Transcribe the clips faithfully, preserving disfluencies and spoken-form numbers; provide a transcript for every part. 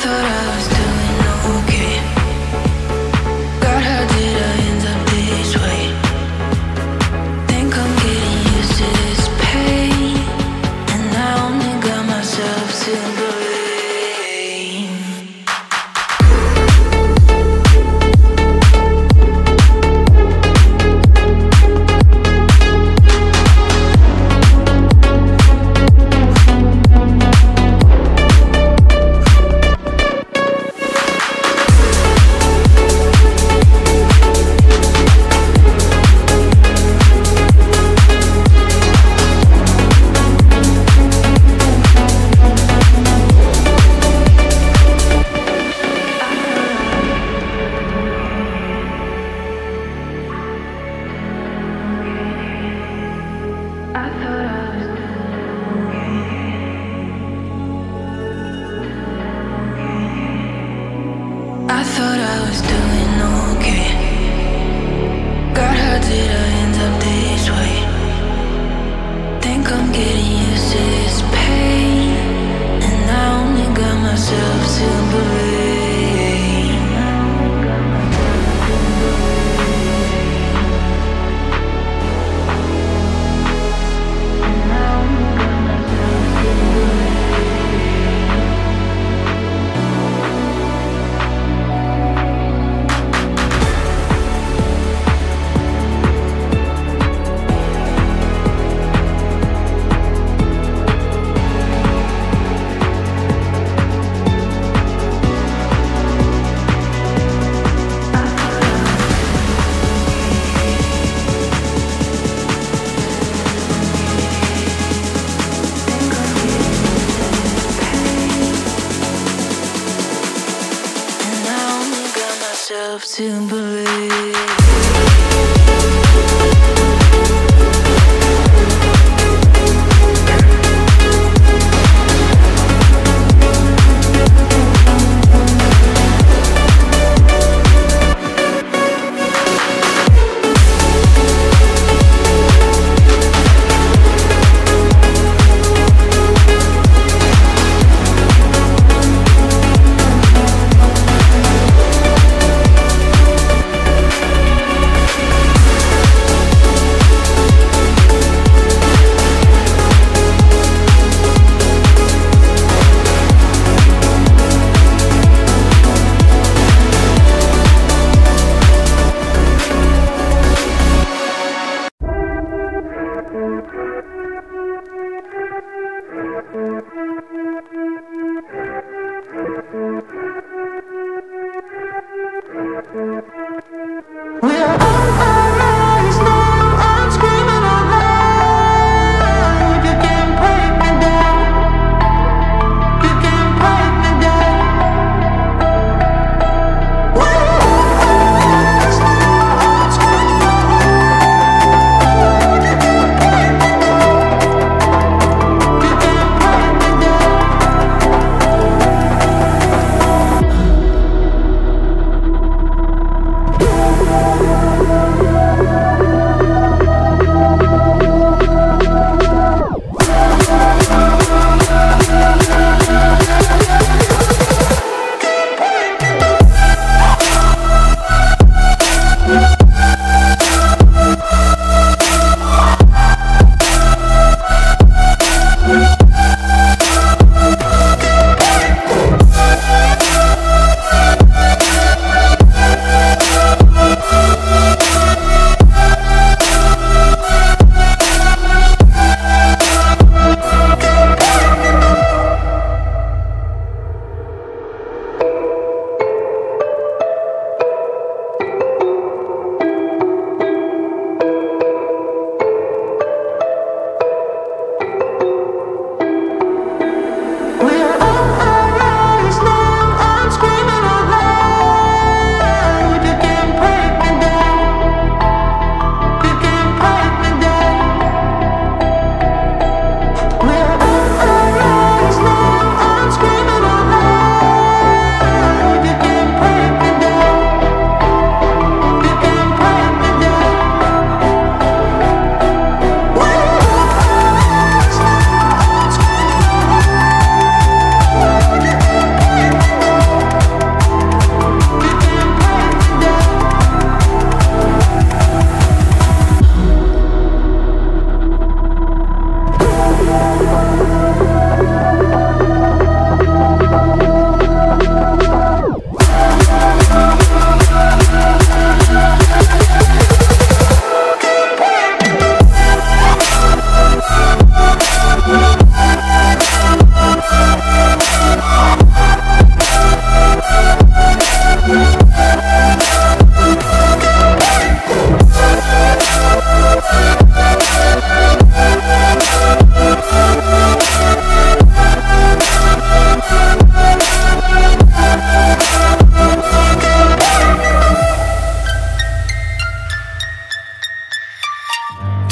To believe. Oh,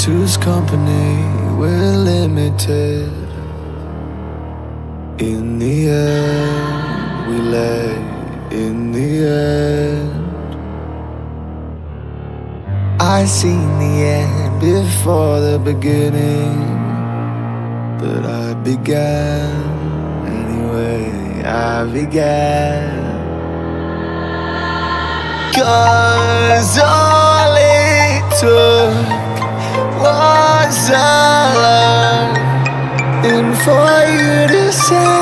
whose company we're limited. In the end, we lay. In the end, I seen the end before the beginning, but I began anyway. I began. 'Cause all it took was a lie, and for you to say.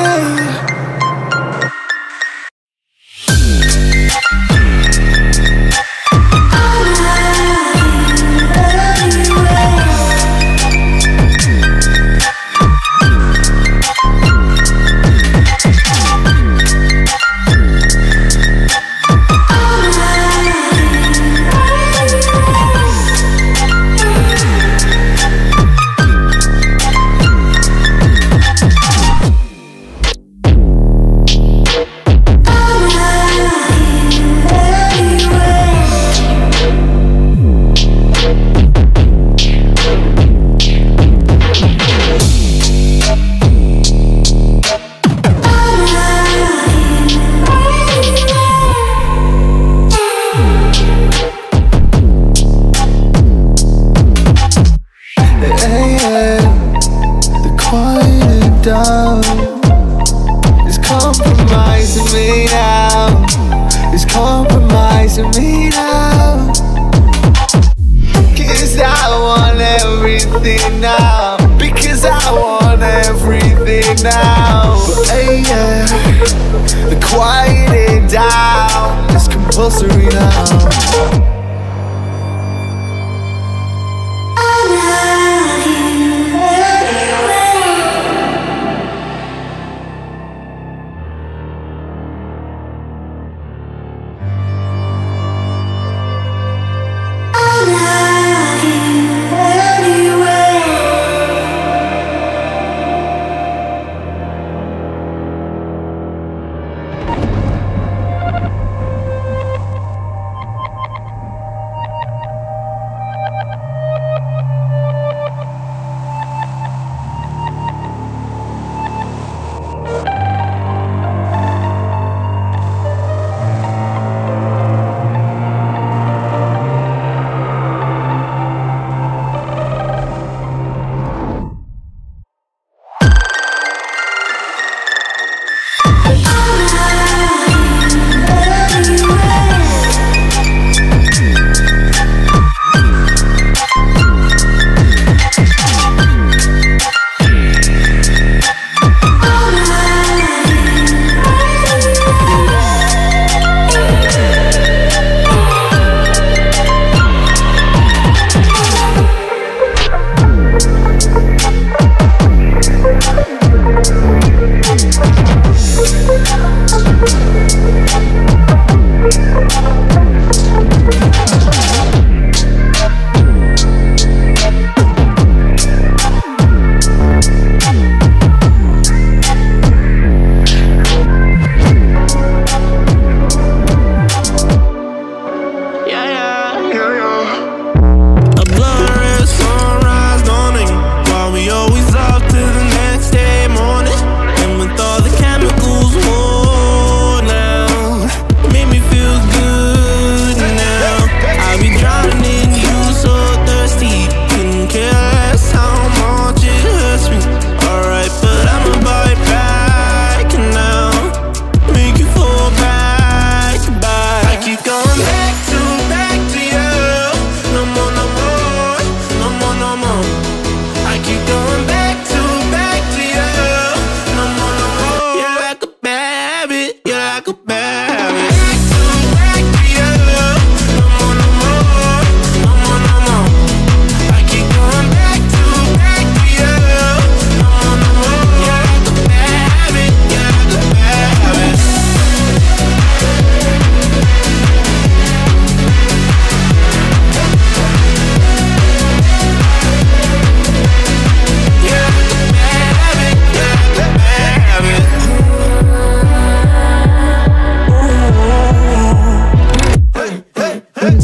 Now, because I want everything now. But hey, yeah, the quieting down is compulsory now.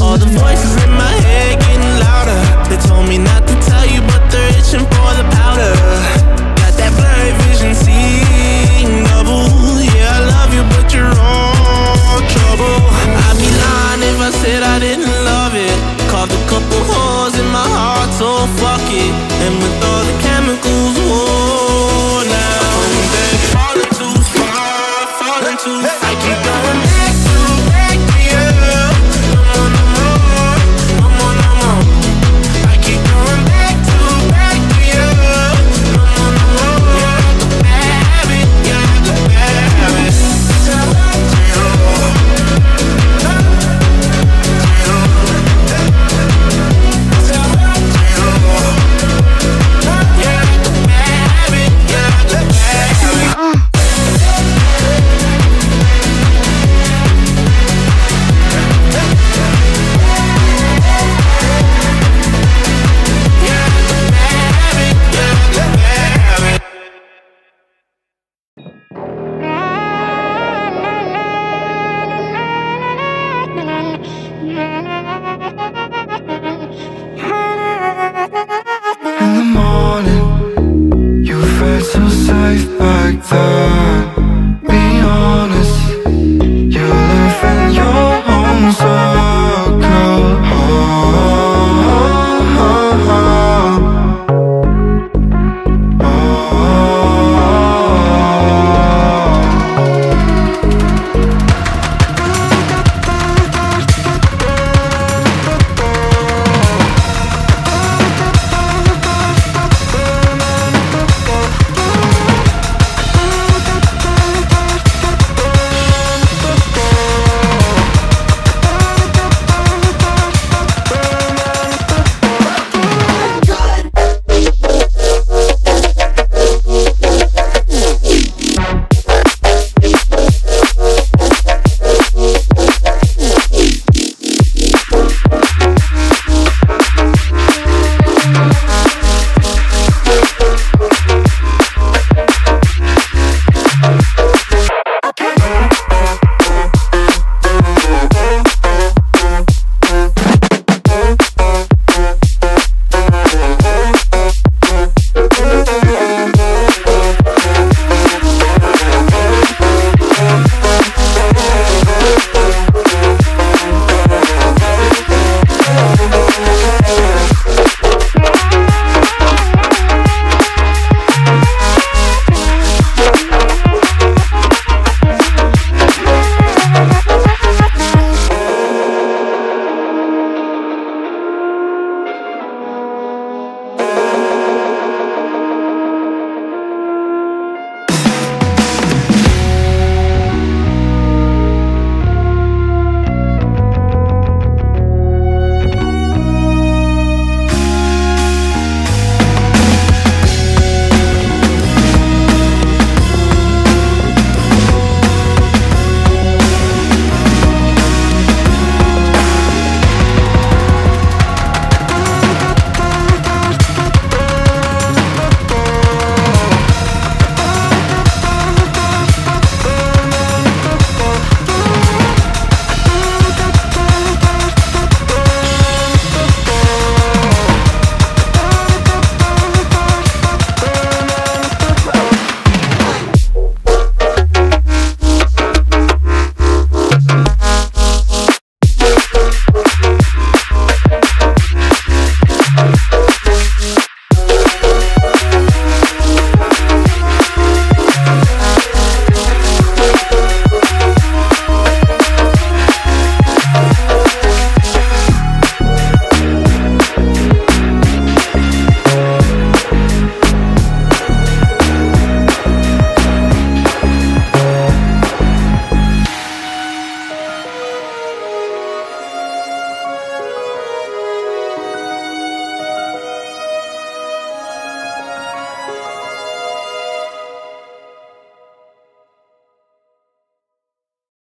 All the voices in my head getting louder. They told me not to touch. I didn't love it. Carved a couple holes in my heart, so fuck it. And